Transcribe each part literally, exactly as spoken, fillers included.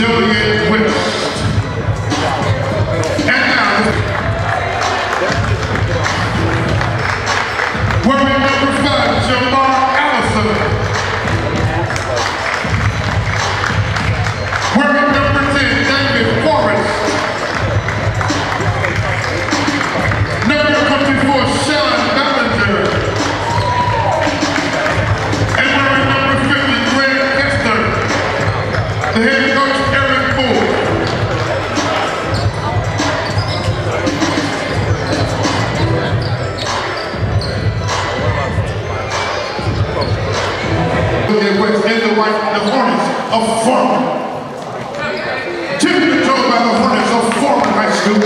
Joliet West. And now, woman number five, Jamar Allison. Woman number ten, David Forrest. Number twenty-four, Sean Ballinger. And woman number fifty, Greg Hester. The head coach, Eric Ford. In the white, the Hornets of Foreman. Typically controlled by the Hornets of Foreman High School.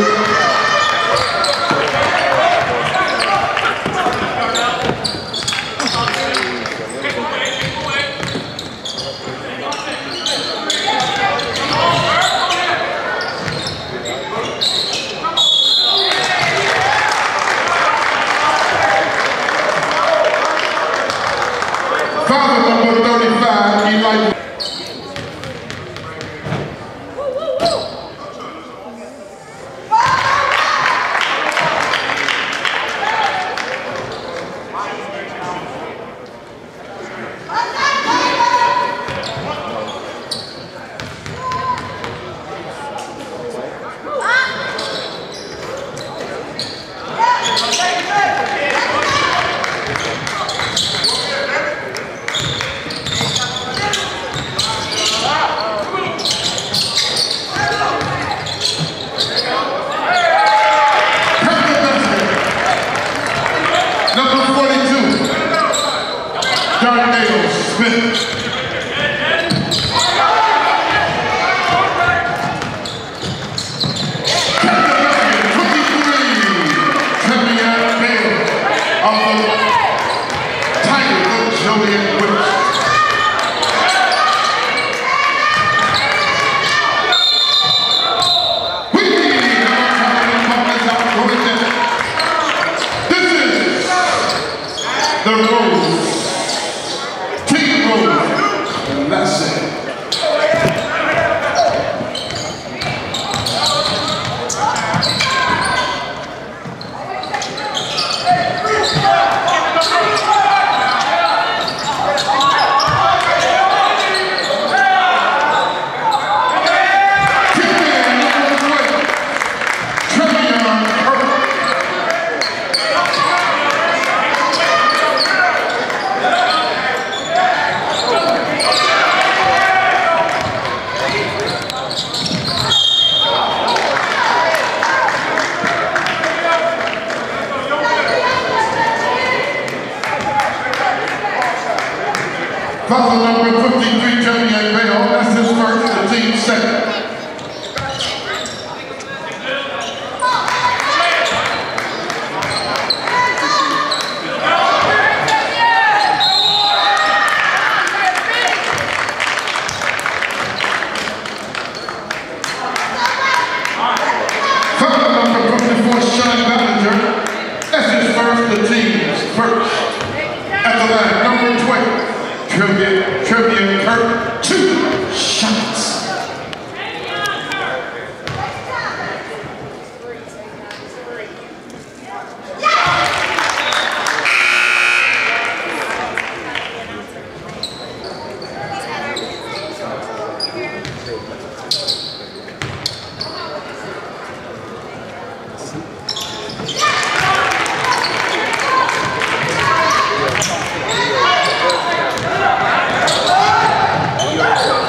Let's go.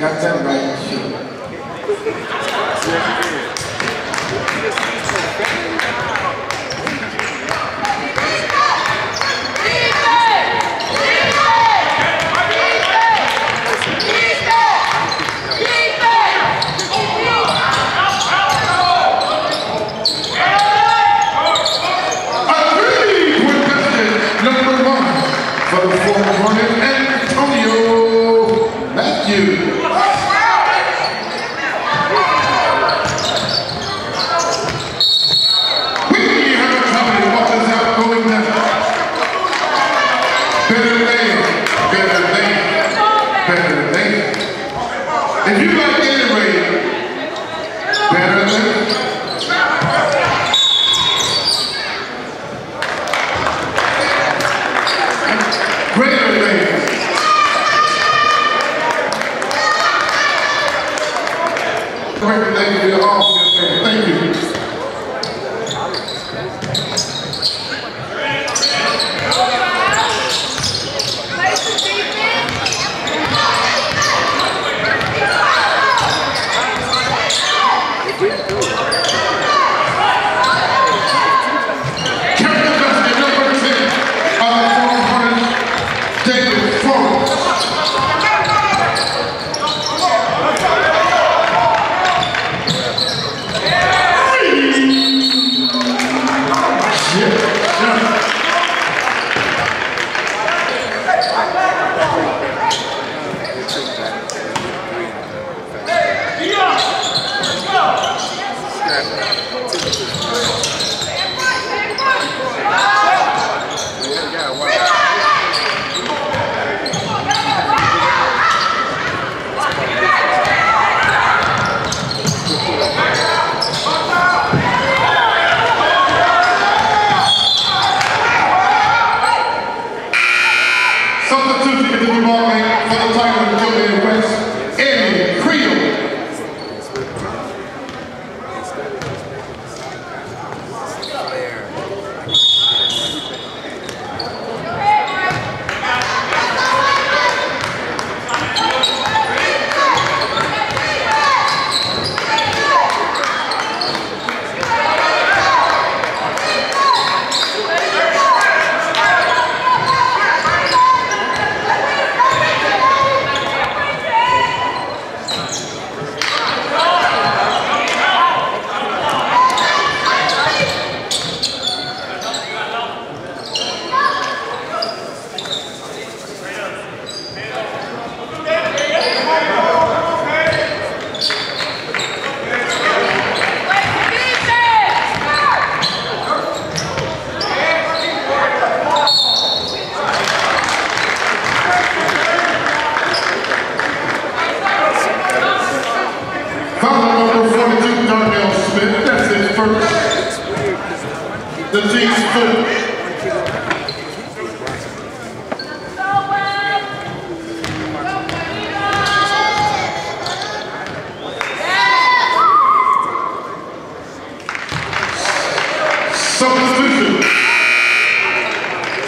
Got that right.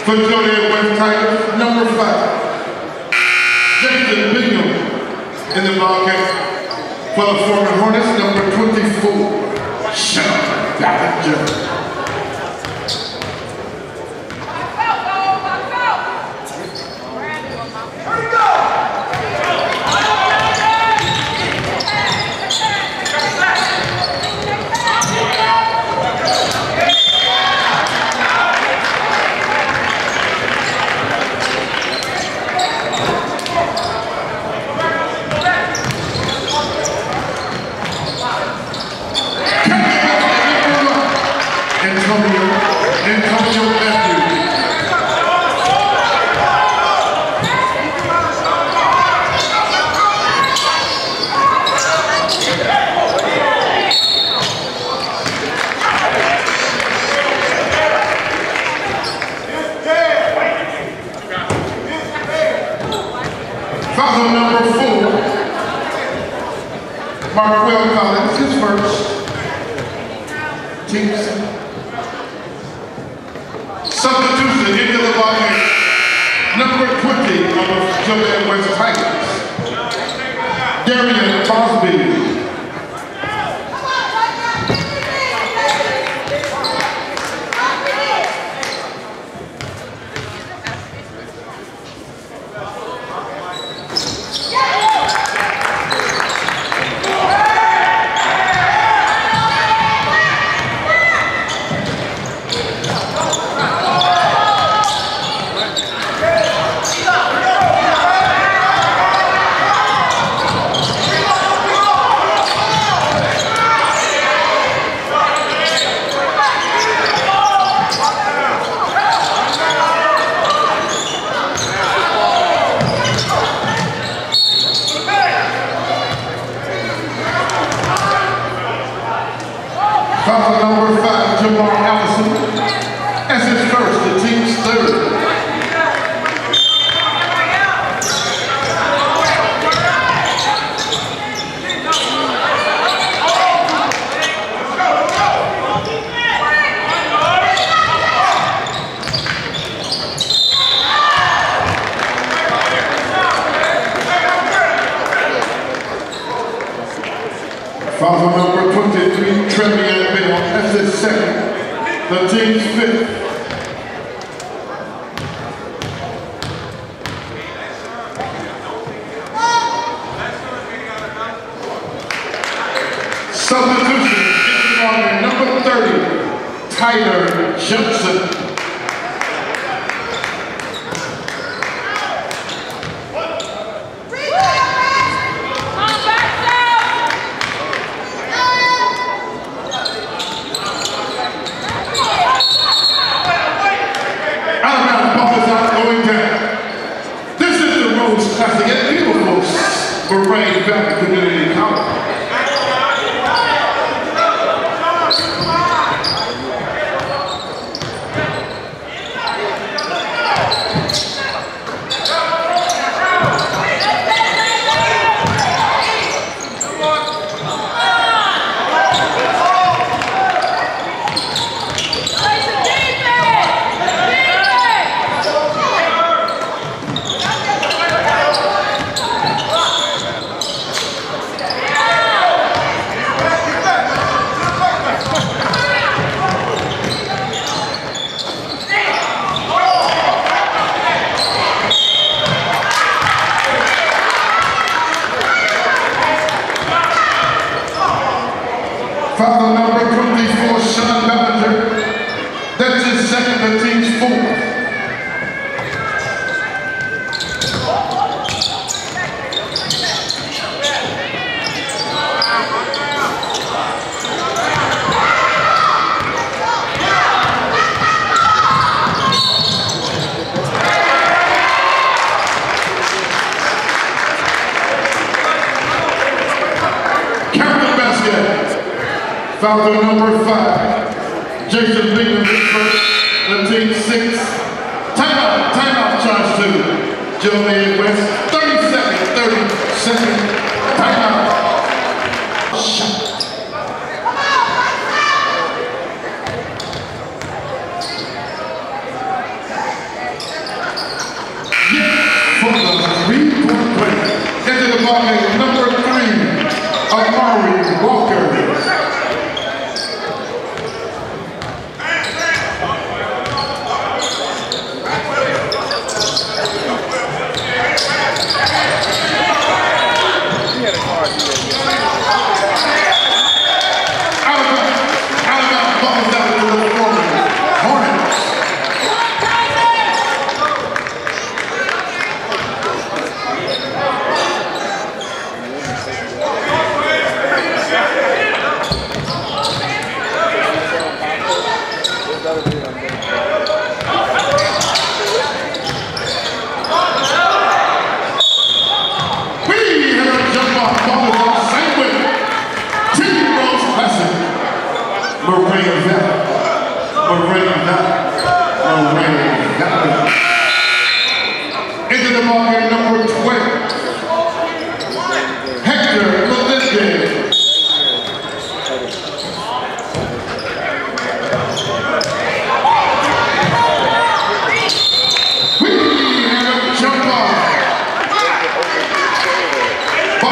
For Joliet West High, number five, Jason Bingham in the ballgame. For the former Hornets, number twenty-four, Shadow Smith. Number twenty of Joliet West Tigers, Darian Cosby. What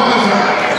was that?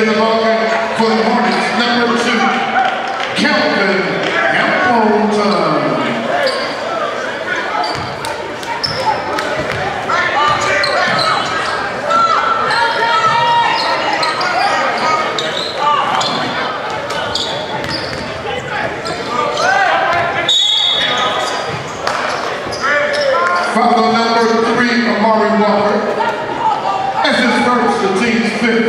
in the bucket for the Hornets, number two, Calvin Appleton. Follow number three, Amari Walker, as his first, the team's fifth.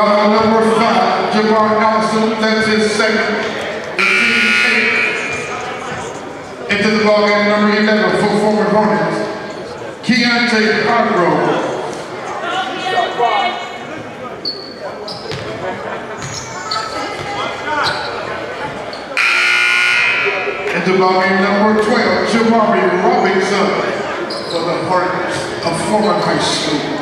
Number, number five, Jabbar Nelson, that's his second. Into the ball game, number eleven, full forward Hornets, Keontae Conroe. Into the ball game, number twelve, Jabari Robinson, for the Hornets of former high school.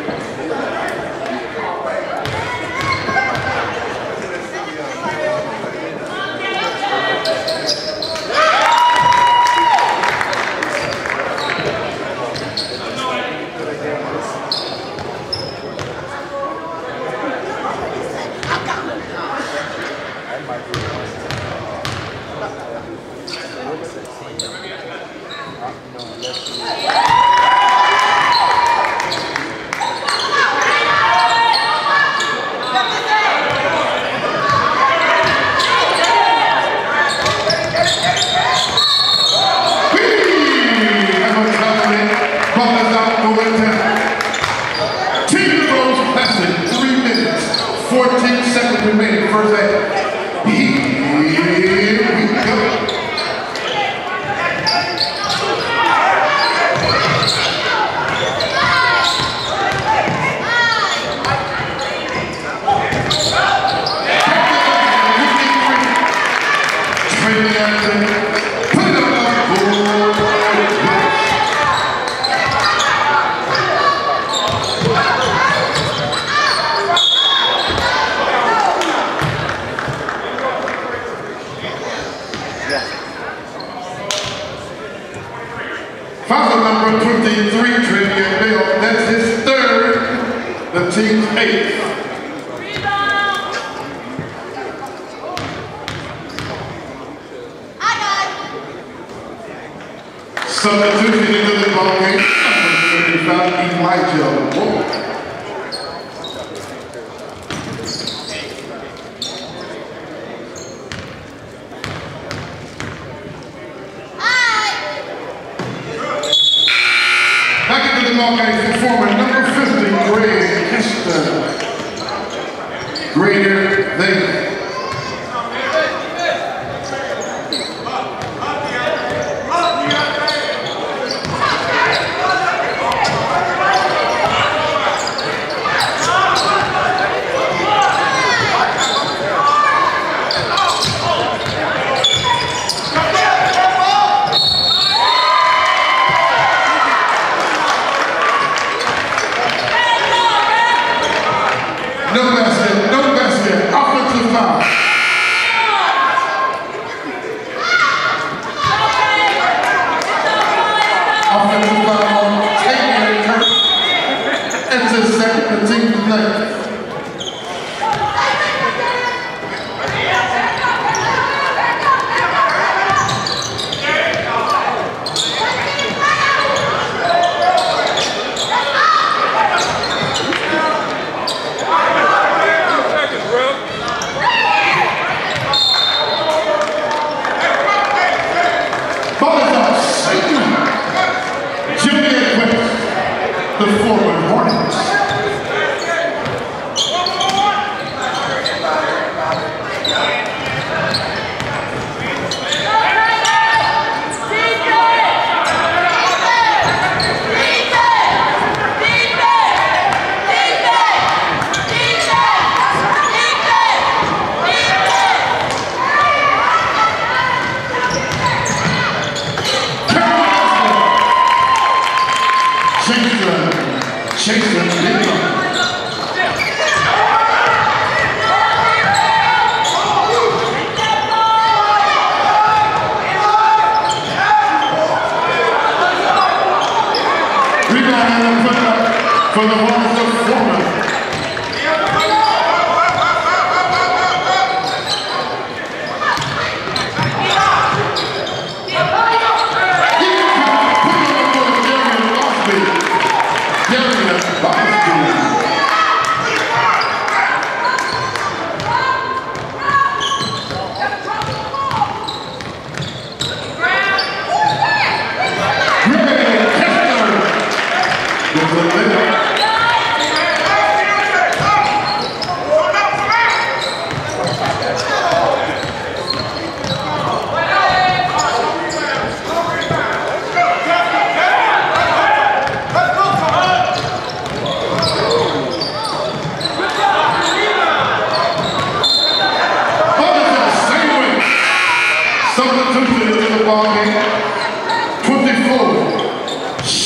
Good.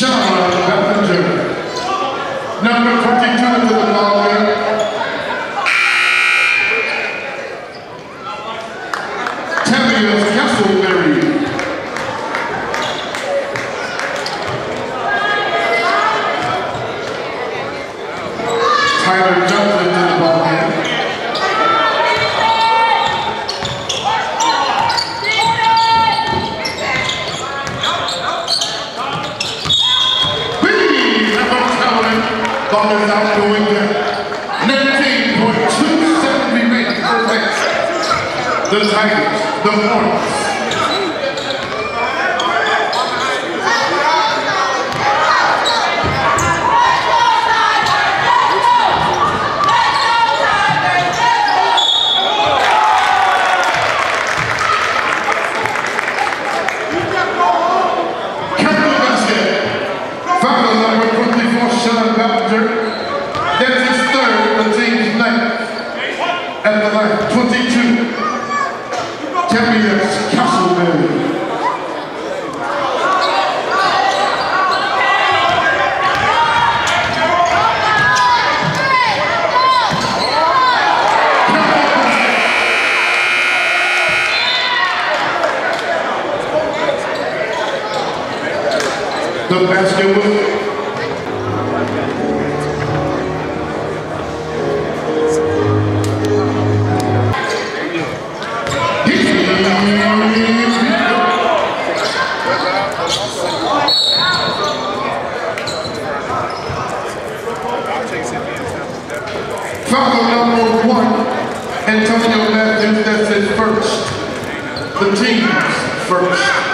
Sean Heffinger. Number twenty-two to the ball game. Tamius Castleberry. Tyler Johnson to the ball game. Ball is out the window. nineteen point two seven remaining for six. The Tigers, the Hornets. The basketball. Foul number one, Antonio Matthews, that's his first. The team's first.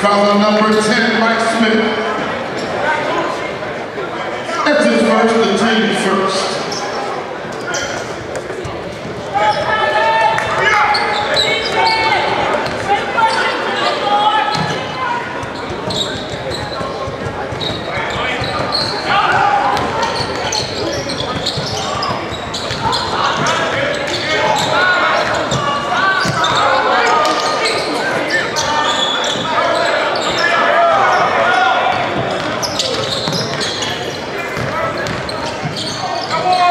Foul number ten, Mike Smith. That's his first, the team first. Come on!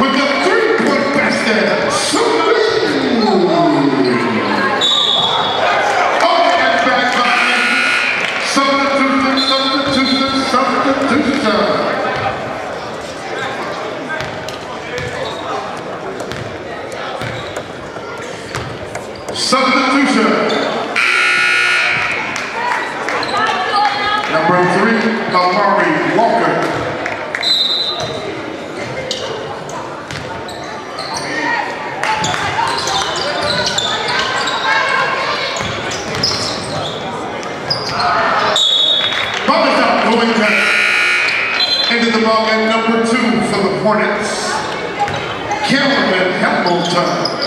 with the three-point basket. Oh, and back by substitution, substitution, substitution. Substitution. Number three, Amari Walker. Into the ball at number two for the Hornets, Calvin Hamilton.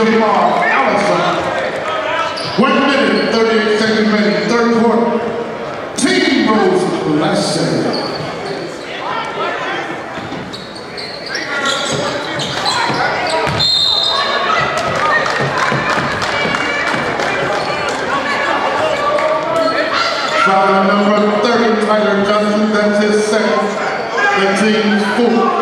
Jamar Allison. One minute, thirty-eight seconds remaining, third quarter. Team Rose Blessing. Foul number thirty, Tyler Johnson, that's his second. The team's fourth.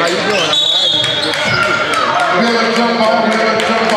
How you doing? I'm all right. We have a jump ball, we have a jump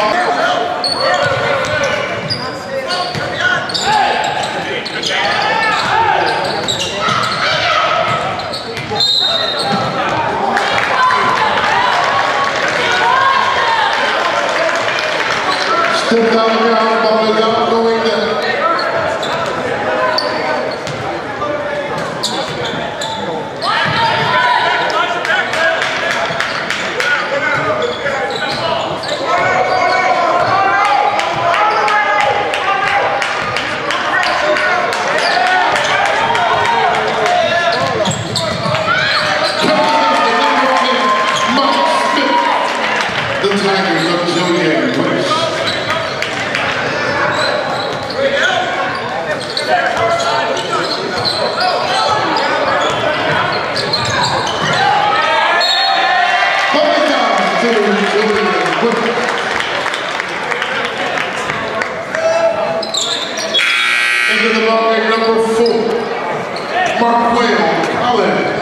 Marquel Collins.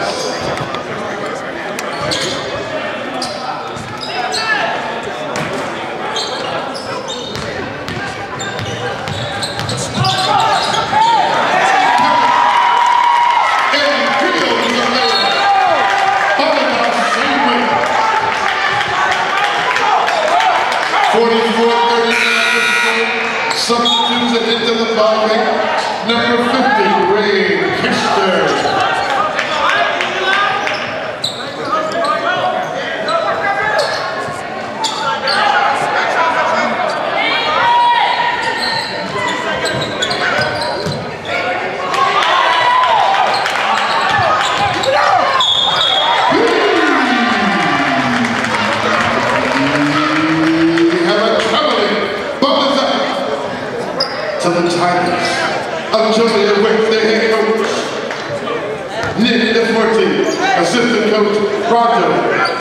Substitutes into the bottom, number fifty, Ray Kishner. Of Joliet West, the head coach, Nick DeForte, assistant coach, Roger Bacardi,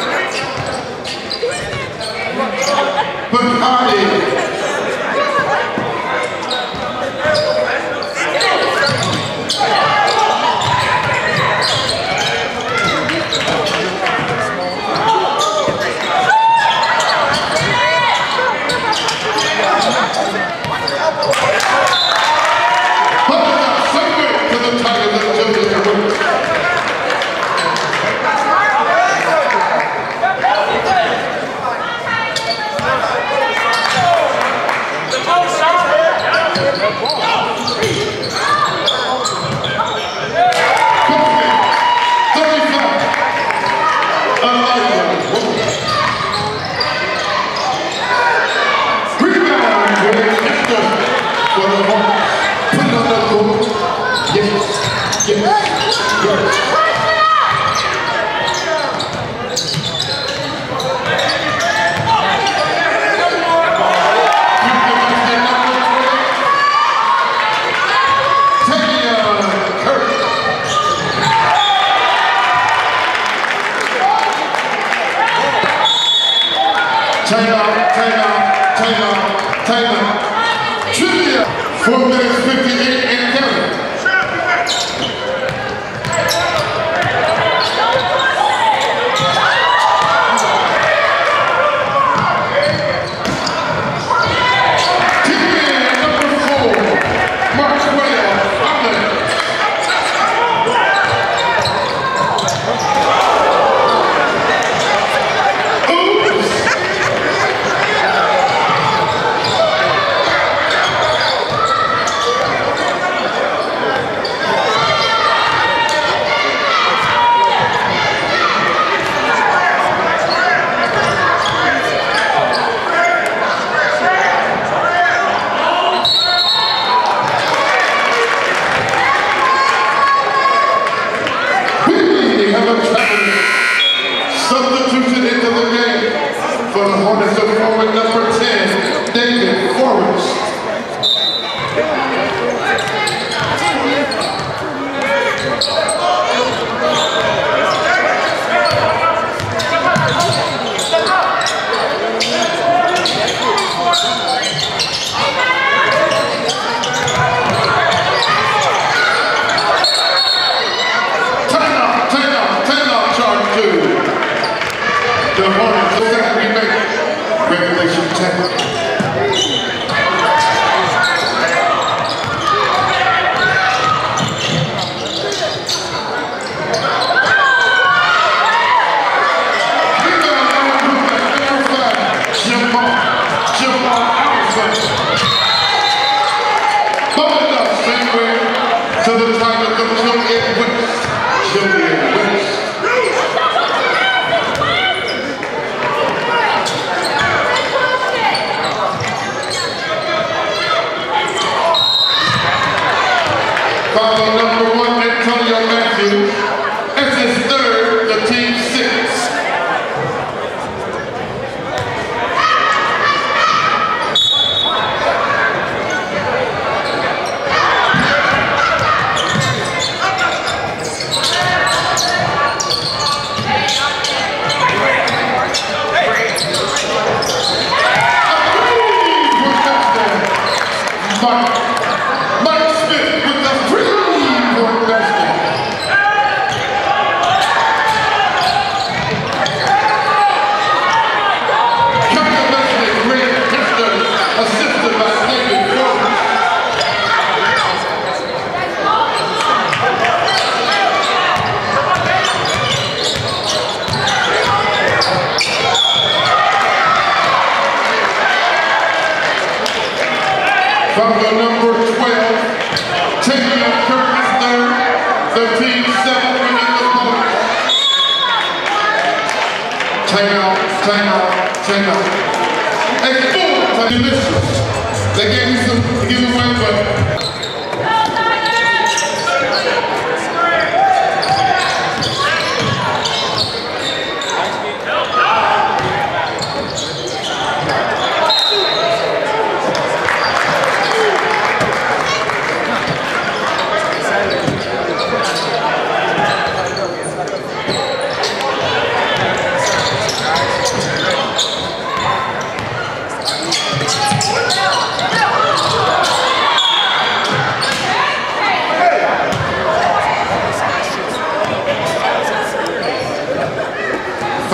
Check out. Hey, food are delicious. They gave me some to give away, but...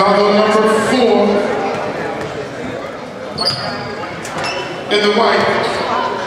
Foul number four in the white. Yeah.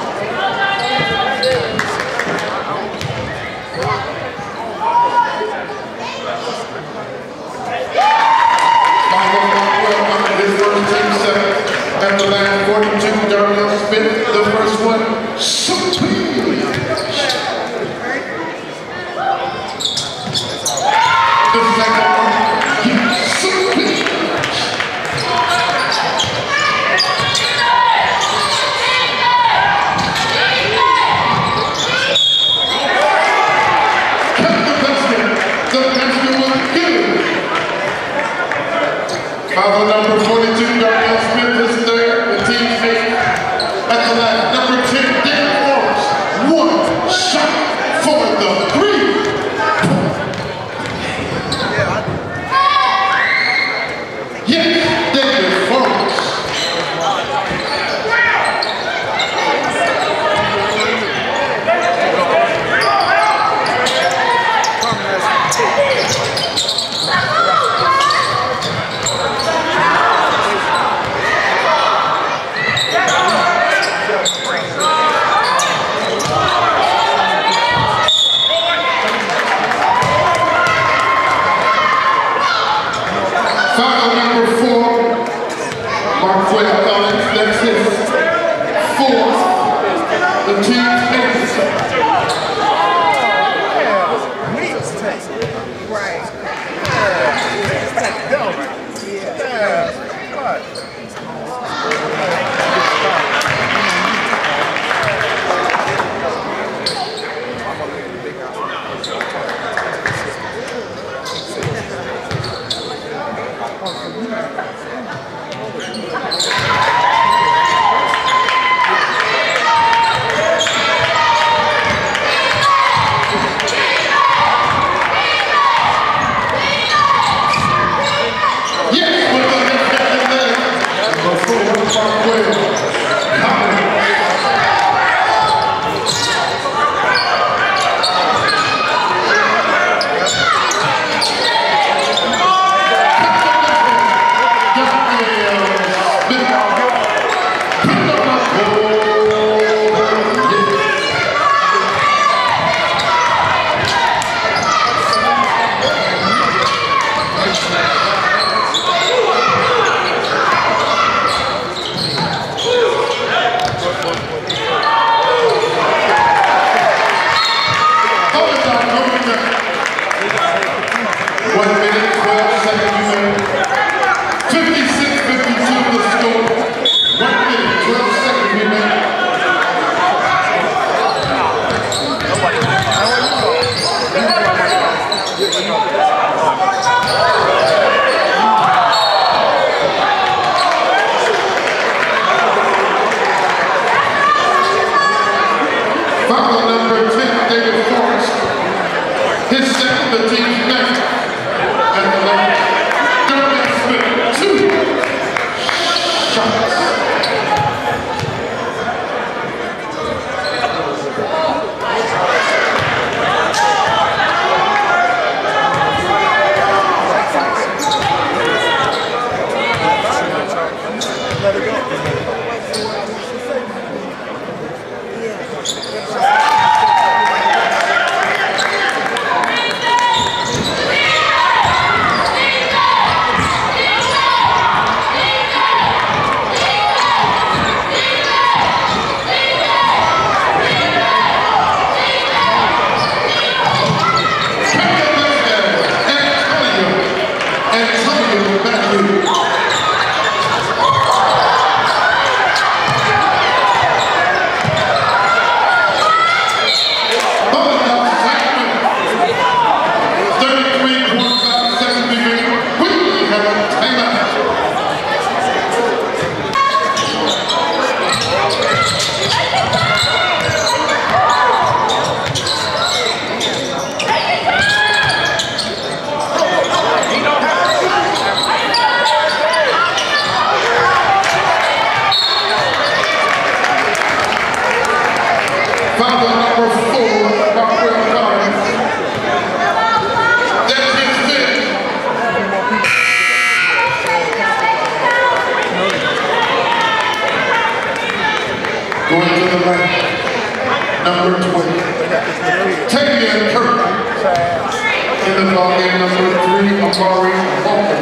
in the ball game number three, Amari Walker.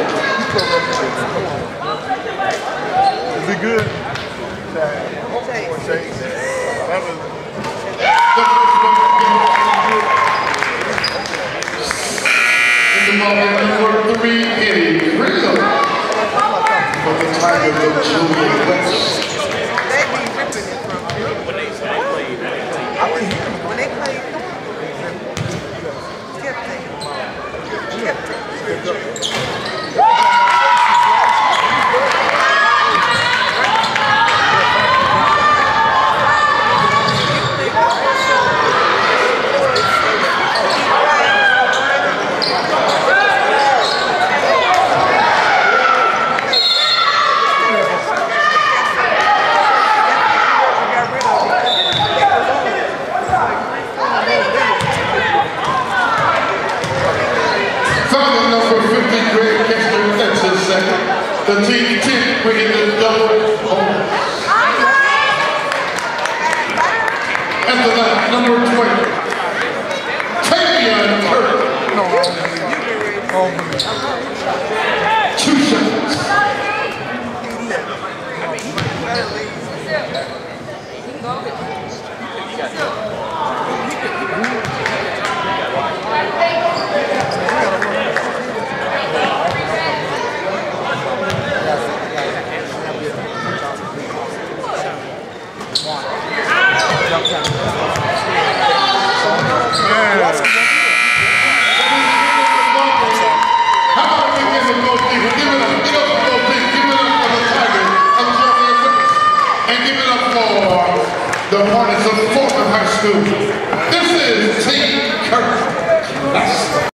Is it good? In the ball game number three, Eddie Rizzo for the Tigers of Joliet West. The team ten bringing the double home. After that, number twenty, Darian Cosby. No, um, two shots. The Hornets of Preston High School. This is T J. Smith.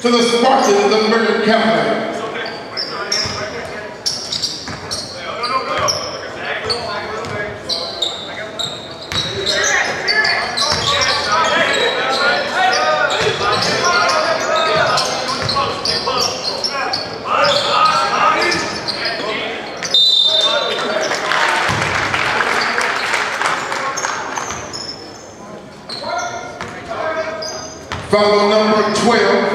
to the Spartans of Merton County. Foul number twelve.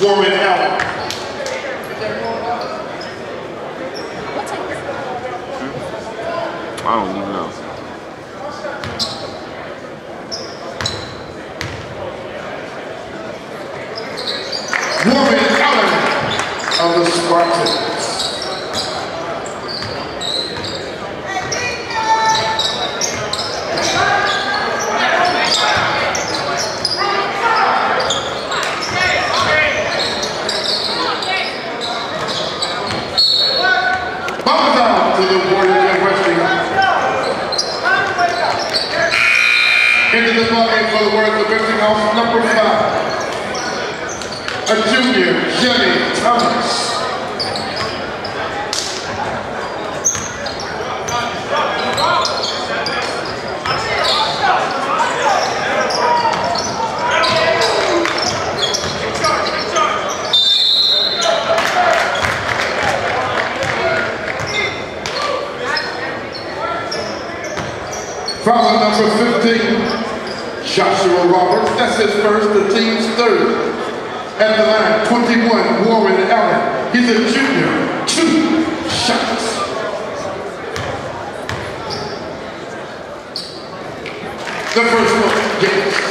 Warren Allen. I don't even know. Woman out of the Spartans. Bombs out to the Warriors. Into the ballgame for the Warriors, Preston Hurd, number five, a junior, Johnny Thomas. Foul number fifteen, Joshua Roberts. That's his first, the team's third. At the line, twenty-one, Warren Allen. He's a junior, two shots. The first one, yes.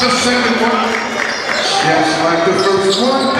The second one, just like the first one.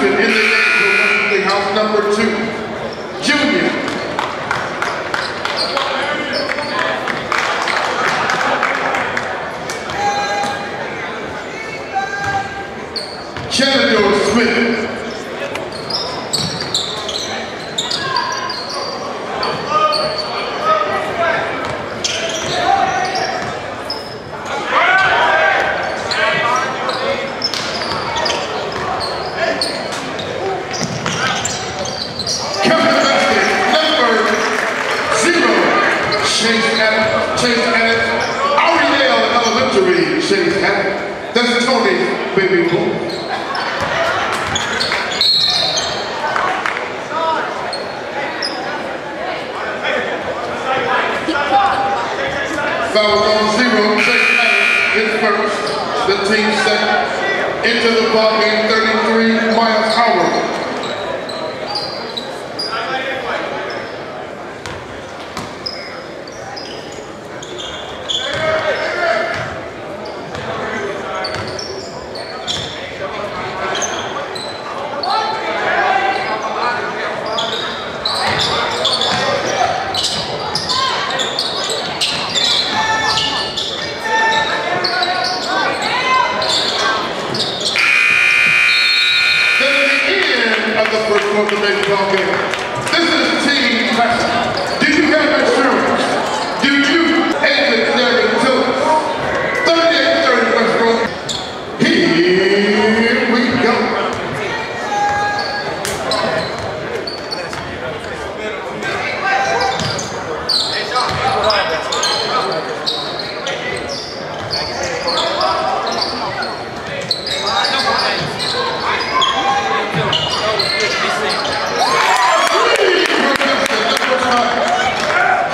Junior in the game for house number two. Junior. Shadow Smith.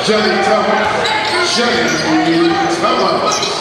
Johnny Thomas, Johnny Thomas.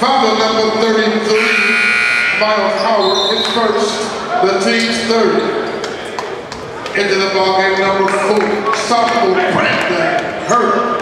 Foul number thirty-three, Miles Howard is first, the team's third. Into the ballgame number four, sophomore Preston Hurd.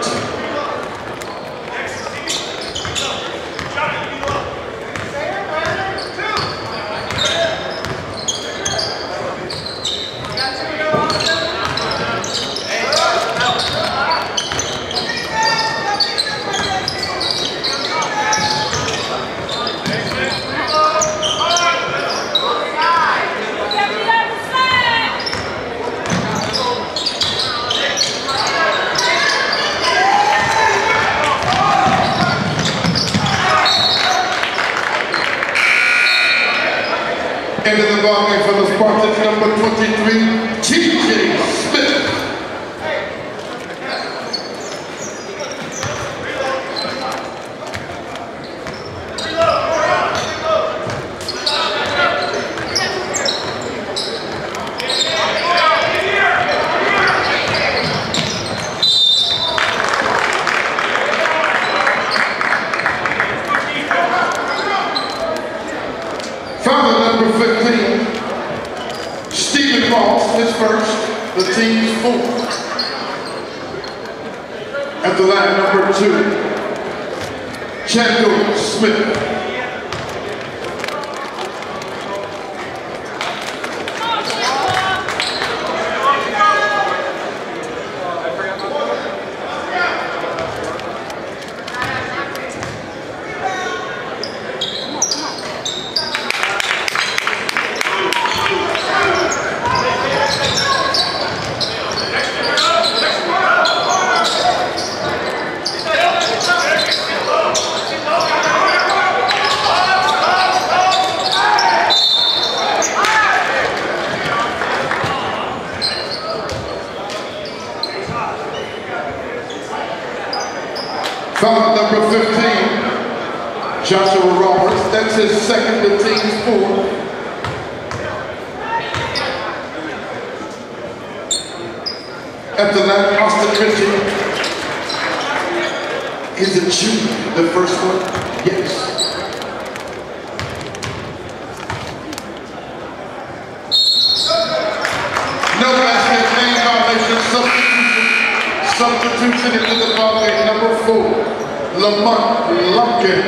Number twenty-three, T J. Smith. is first, the team fourth. At the line number two, Shadow Smith. Foul number fifteen, Joshua Roberts. That's his second, the team's fourth. At the left, Austin Christian. Is it you, the first one? Yes. No basket, hand violation, substitution, substitution into the ball game, number four. Lamont Lumpkin.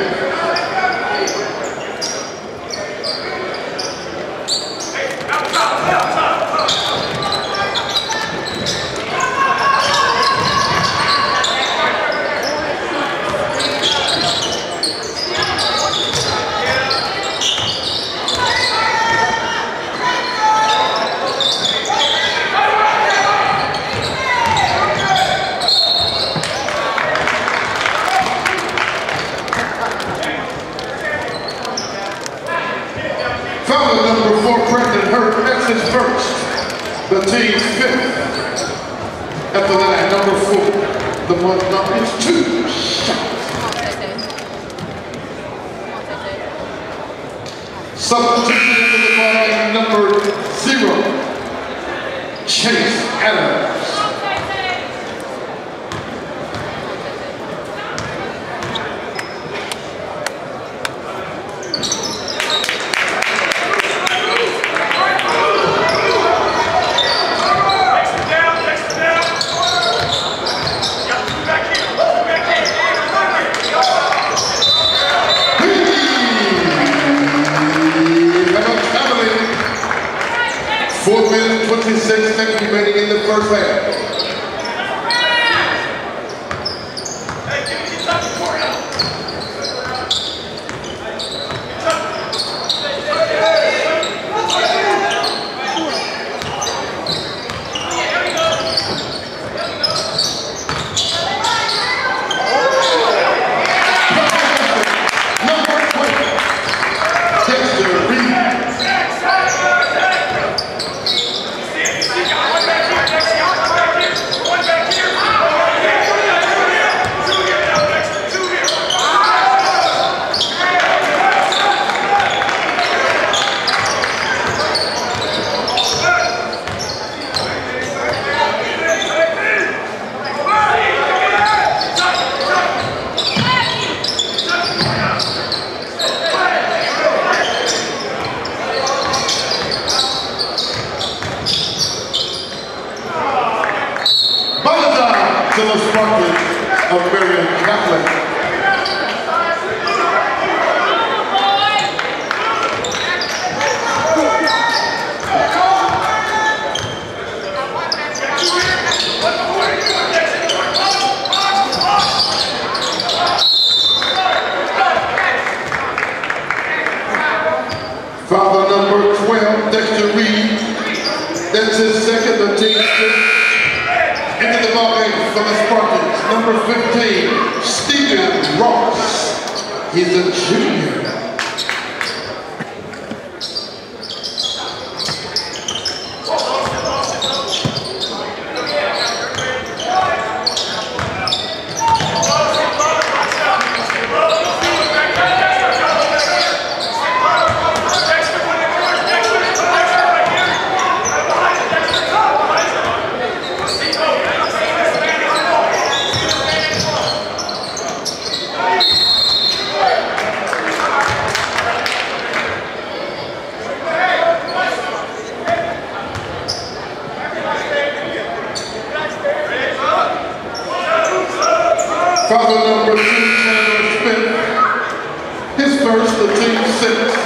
Preston Hurd, that's his first, the team fifth. At the line, number four, the one number is two. Substitution into the ball game, number zero, Chase Adams. Six seconds remaining in the first half. He's a junior. Brother number two, Shadow Smith, his first of team six.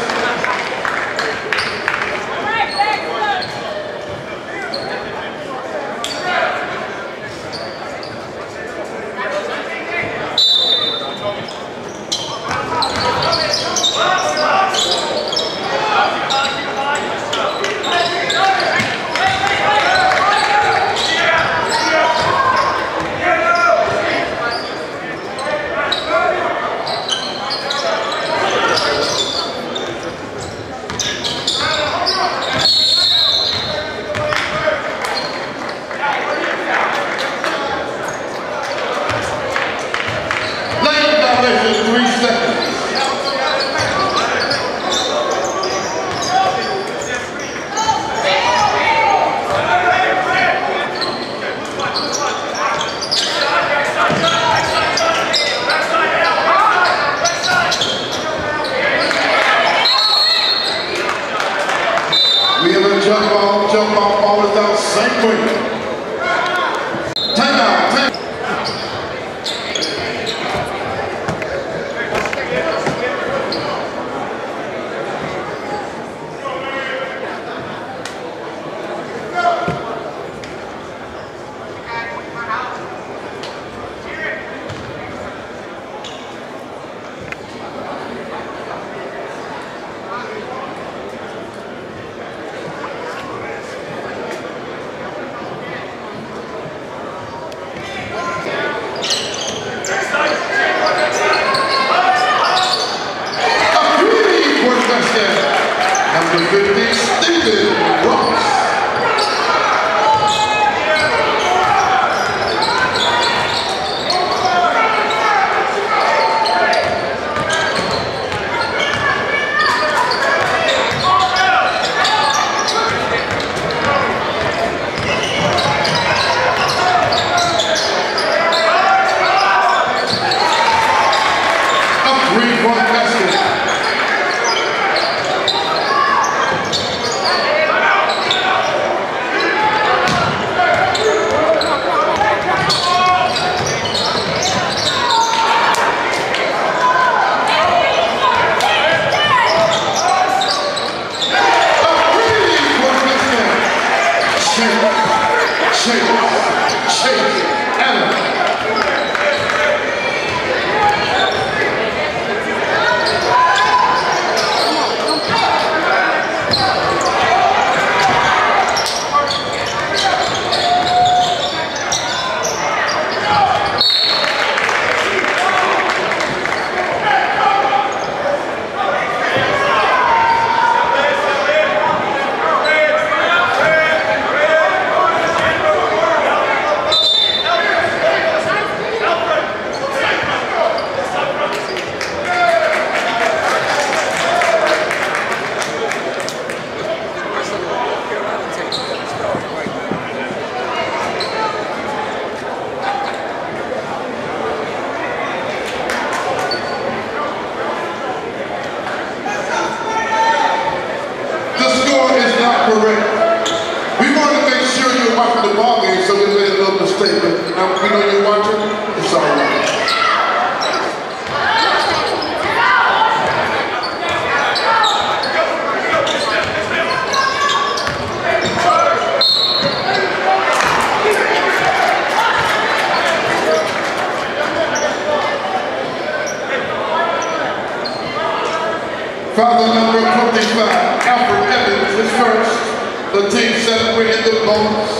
Father number twenty-five, Alfred Evans is first. The team celebrated the bonus.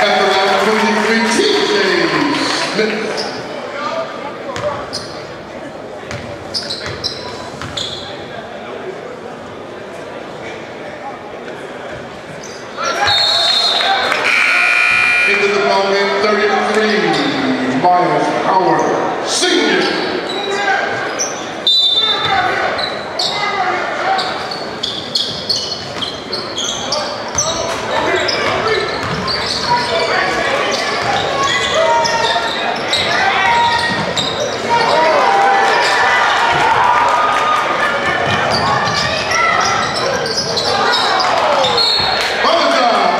After that, twenty-three, T J Smith.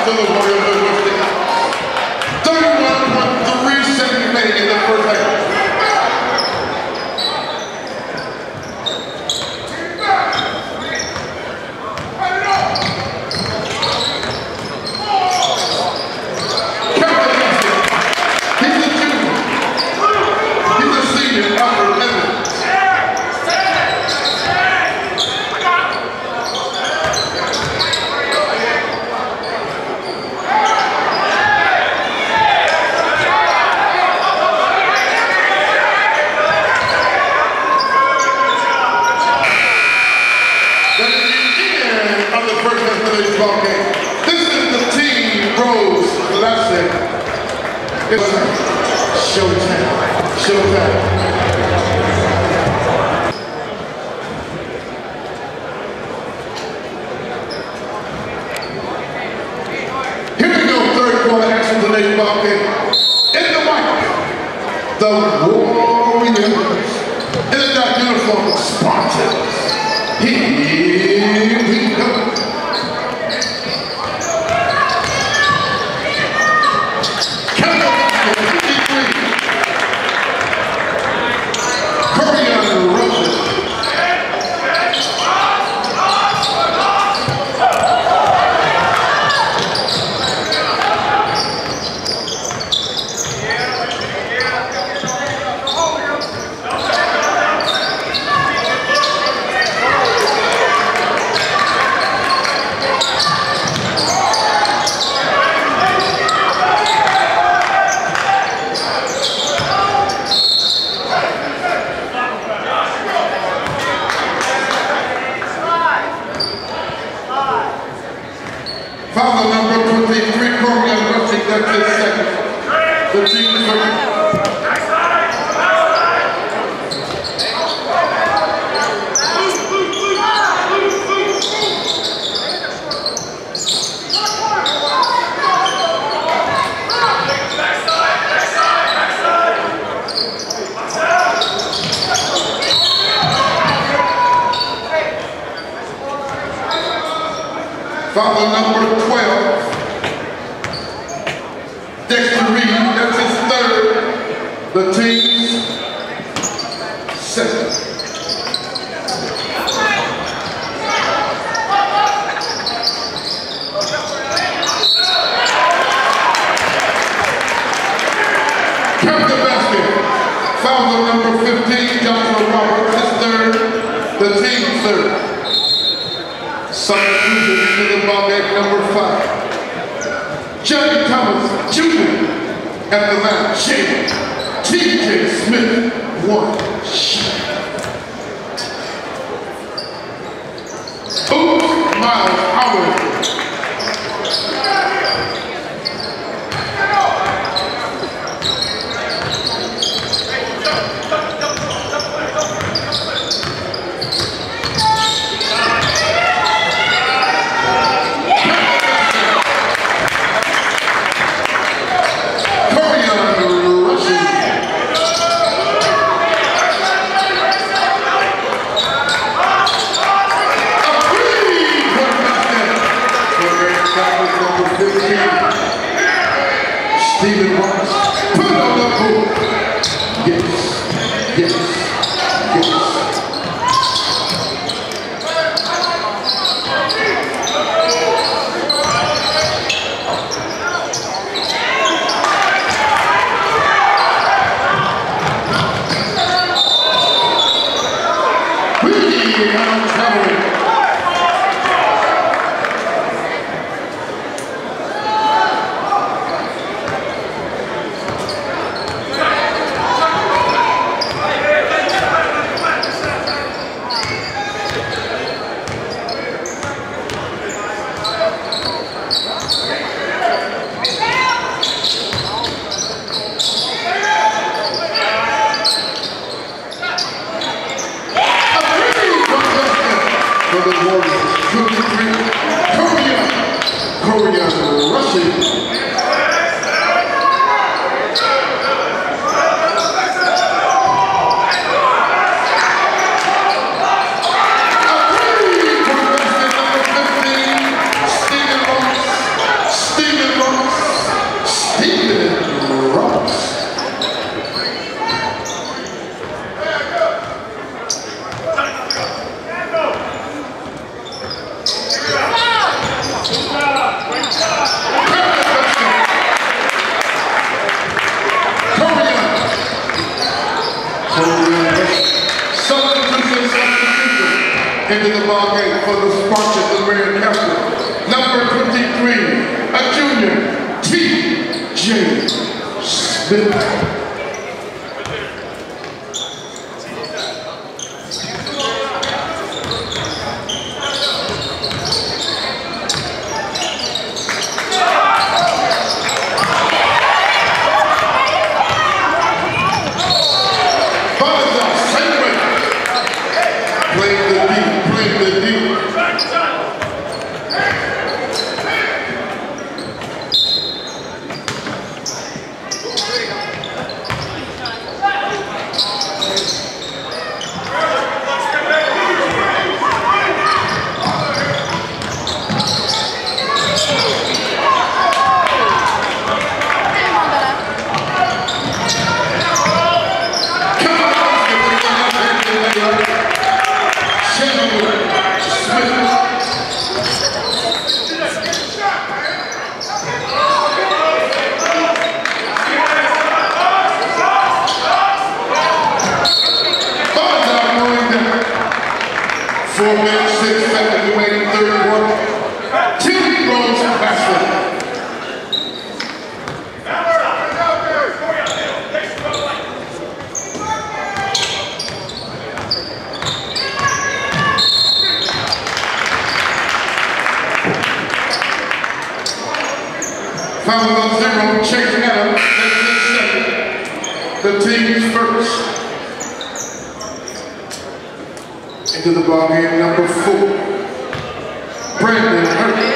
Come on. the first half of today's ball game. This is the Team Rose Classic. It's showtime. Showtime. Johnny Thomas, Junior at the line, Shady. T J. Smith, one shot. Oops, Miles Howard. Hurd, sixth, second, remaining third, fourth. Timmy Jones, Preston. Foul number zero, Chase Adams, second. The team's first. Into the ball game, number four, Preston Hurd.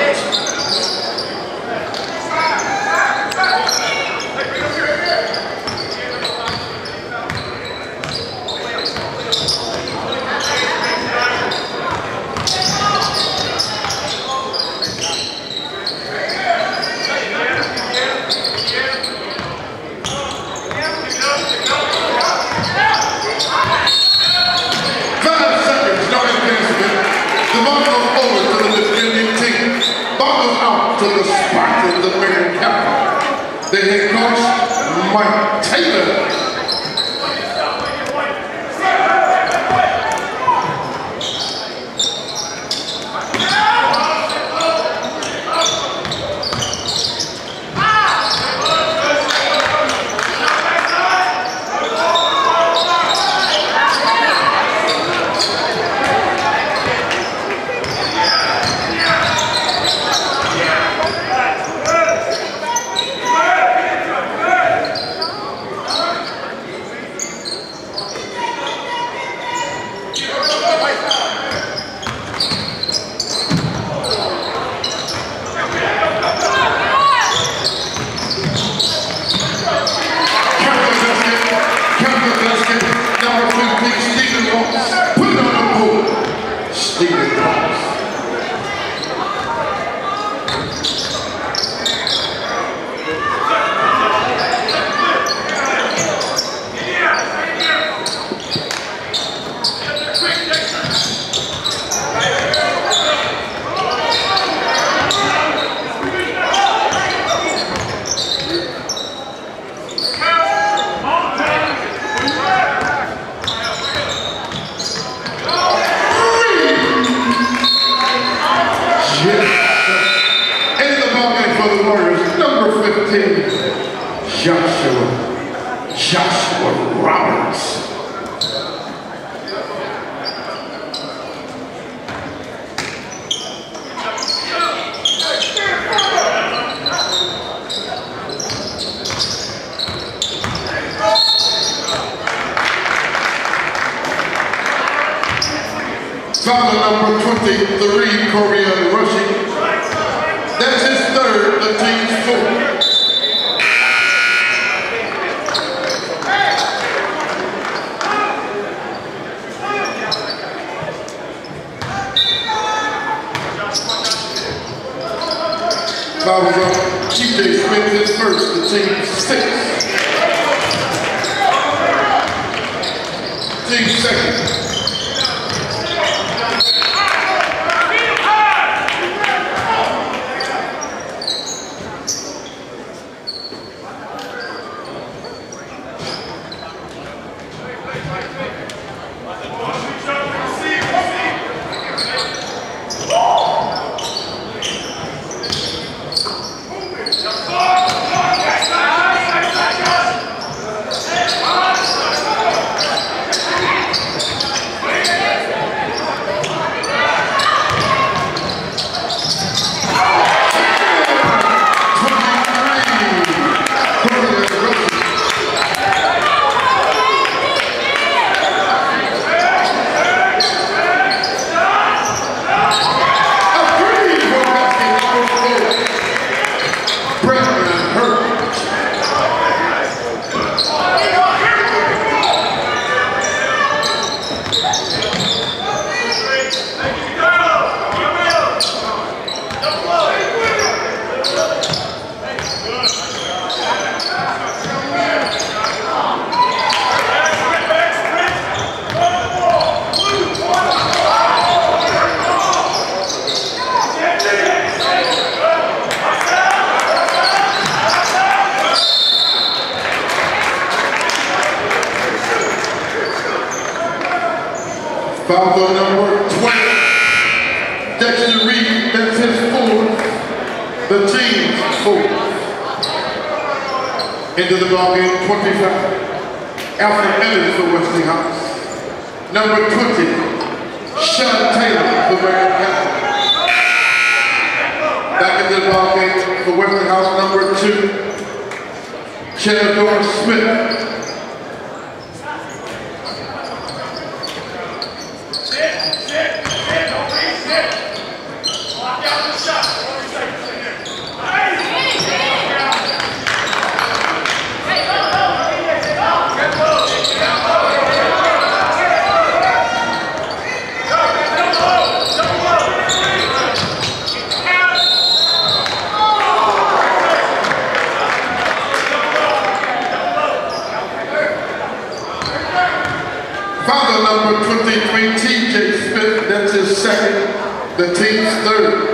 T J. Smith is first, the team sixth. Team second. Foul number twenty. that you read that's his fourth, the team's fourth. Into the ballgame, twenty-five, Alfred Evans for Westinghouse. Number twenty, Sean Taylor for Marion County. Back into the ballgame for Westinghouse, number two, Shenandoah Smith. Number twenty-three, T J. Smith, that's his second, the team's third.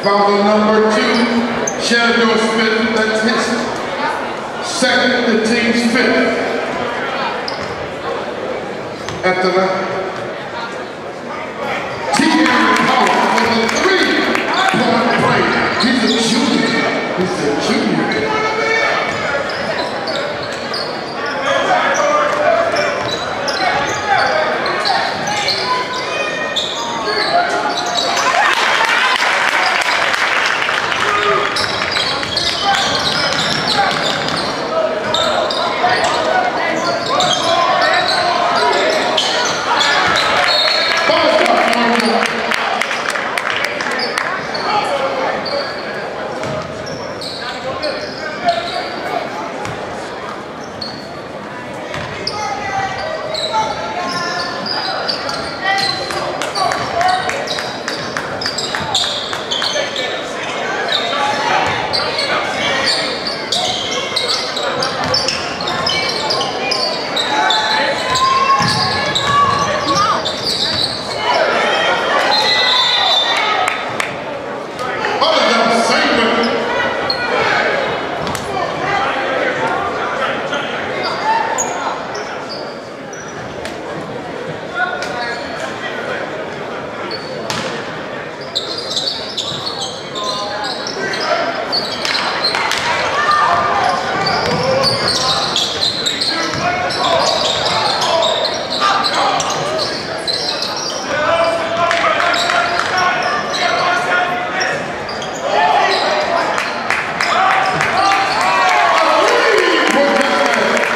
Follow number two, Shadow Smith, that's his second, the team's fifth. At the left. T J Powell with a three-point break. He's a junior. He's a junior.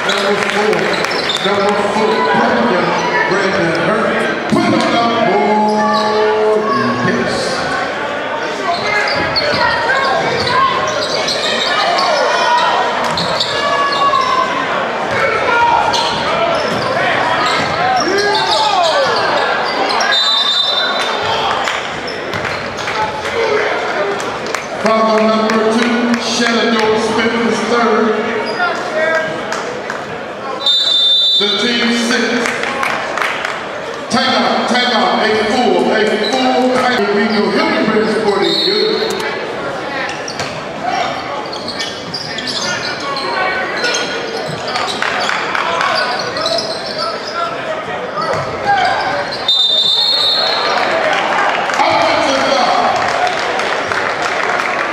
Let's go.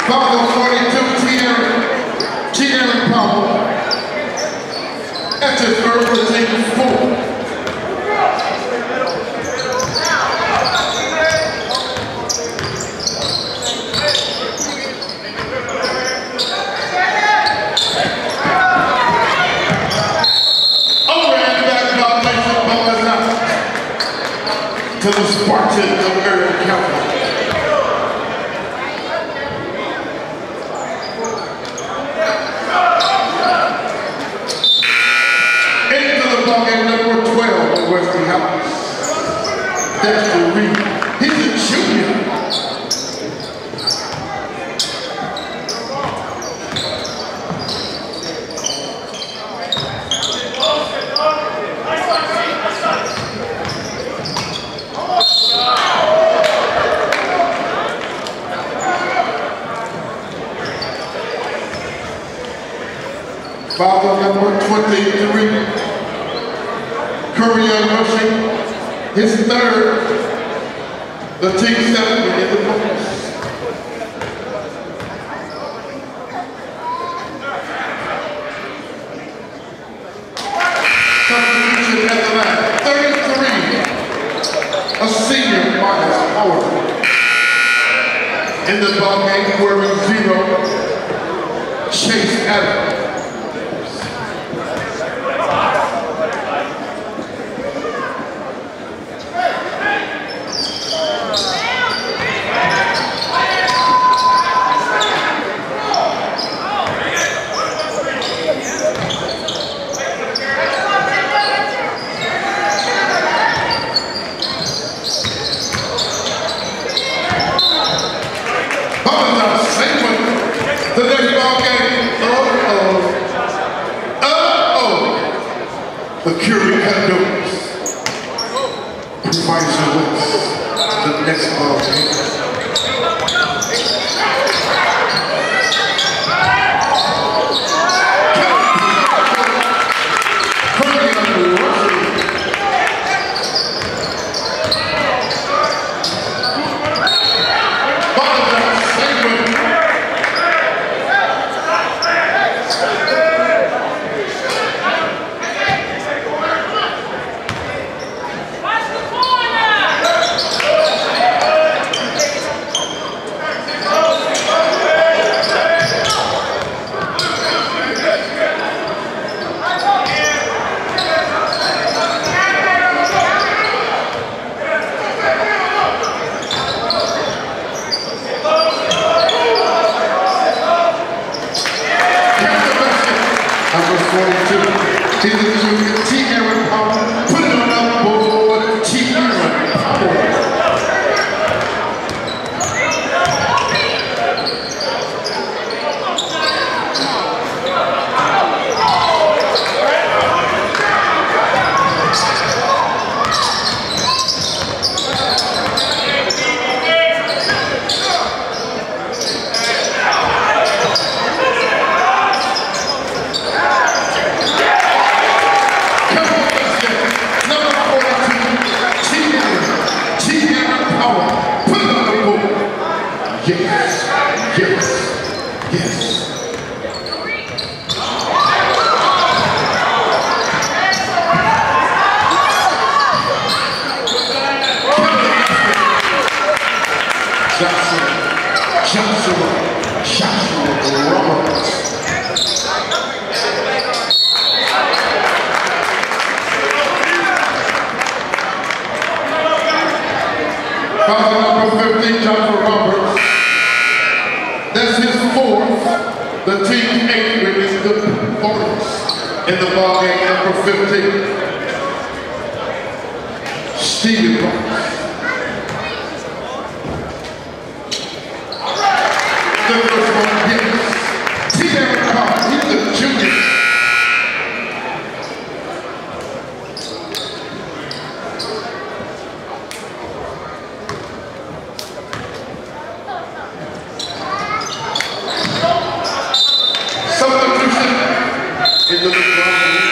Buffalo forty-two, T L Powell. That's his first team four. To the Spartans of Marion County. Into the bucket, number twelve of Western House. That's the read. He's a junior. Foul number twenty-three, Courier rushing his third, the team seven in the bonus. Contribution at the line, thirty-three, a senior minus four. In the ball game, wearing zero, Chase Adams.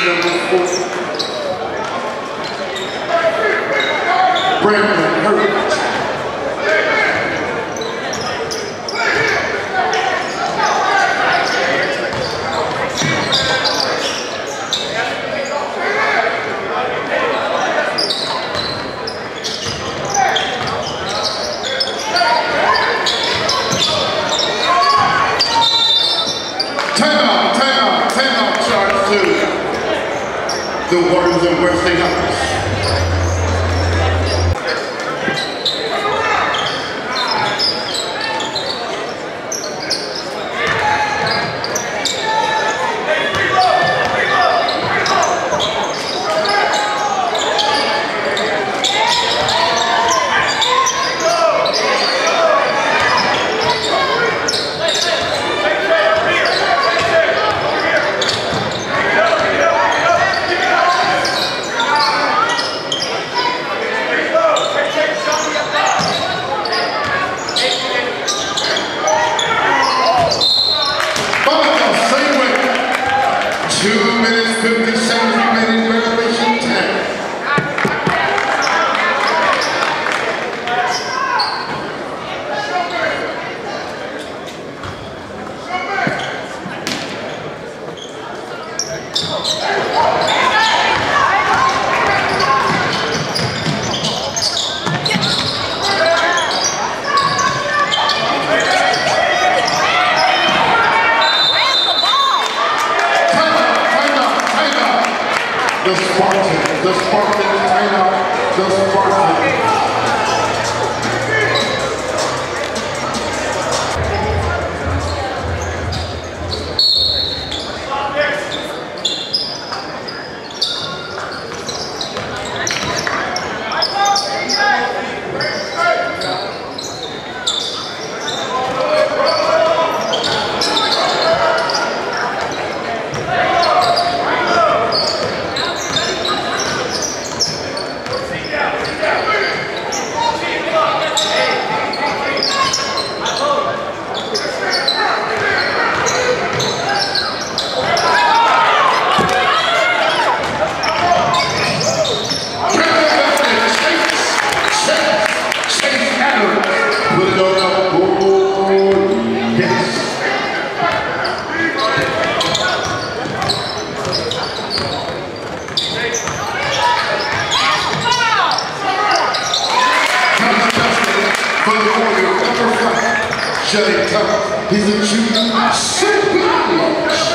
Number four. the ones and worst thing others. Johnny Thomas, he's a true super coach.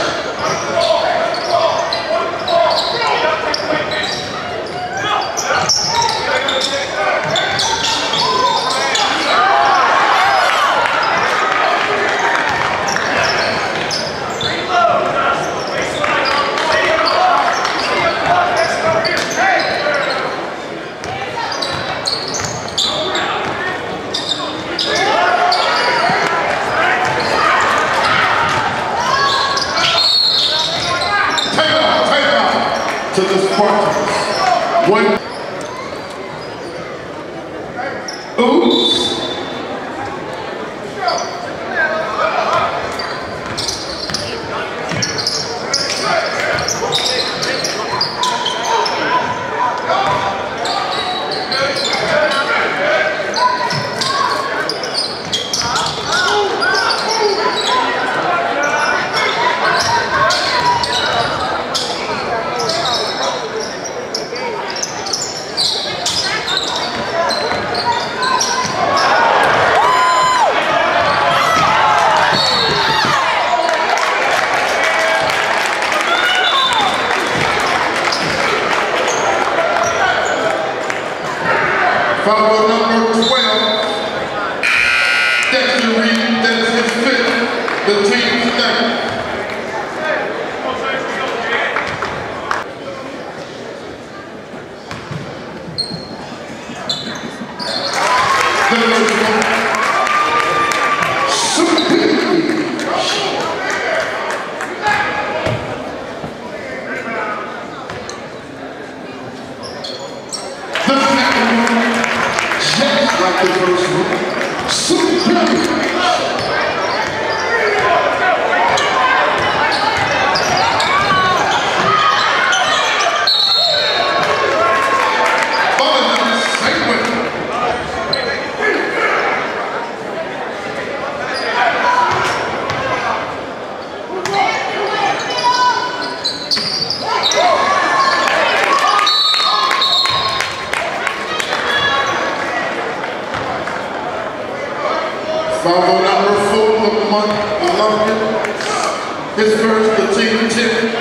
His first, the team, Timmy.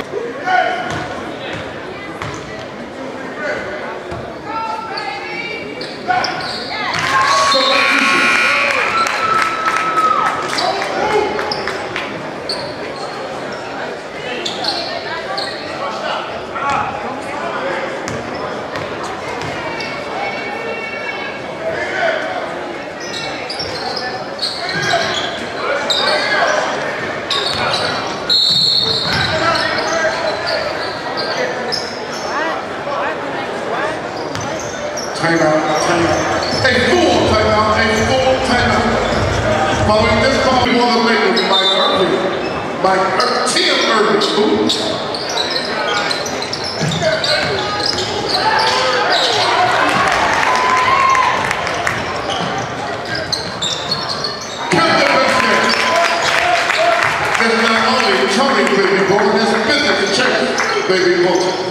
Following this call, we want to make it by Hurd, by Tim Hurd. Captain Preston is not only returning baby boy, this business check baby boy.